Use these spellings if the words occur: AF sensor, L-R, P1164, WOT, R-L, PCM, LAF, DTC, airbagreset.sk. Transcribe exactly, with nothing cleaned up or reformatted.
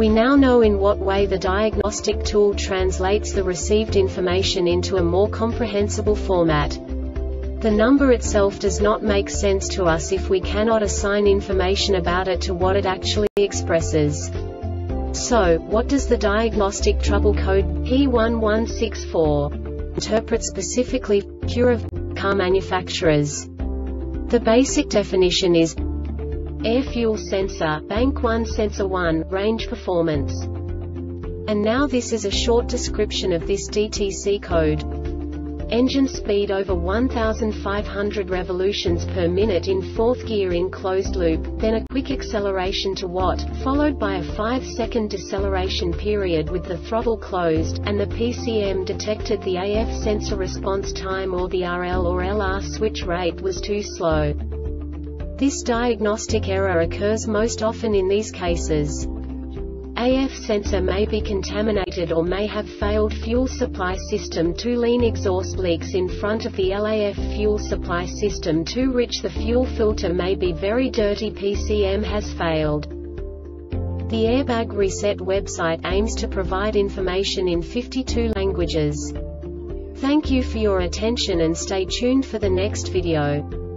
We now know in what way the diagnostic tool translates the received information into a more comprehensible format. The number itself does not make sense to us if we cannot assign information about it to what it actually expresses. So, what does the diagnostic trouble code P one one six four interpret specifically for cure of car manufacturers? The basic definition is air fuel sensor, bank one sensor one, range performance. And now this is a short description of this D T C code. Engine speed over one thousand five hundred revolutions per minute in fourth gear in closed loop, then a quick acceleration to W O T, followed by a five second deceleration period with the throttle closed, and the P C M detected the A F sensor response time or the R L or L R switch rate was too slow. This diagnostic error occurs most often in these cases. A F sensor may be contaminated or may have failed fuel supply system too lean, exhaust leaks in front of the L A F fuel supply system too rich, the fuel filter may be very dirty, P C M has failed. The Airbag Reset website aims to provide information in fifty-two languages. Thank you for your attention and stay tuned for the next video.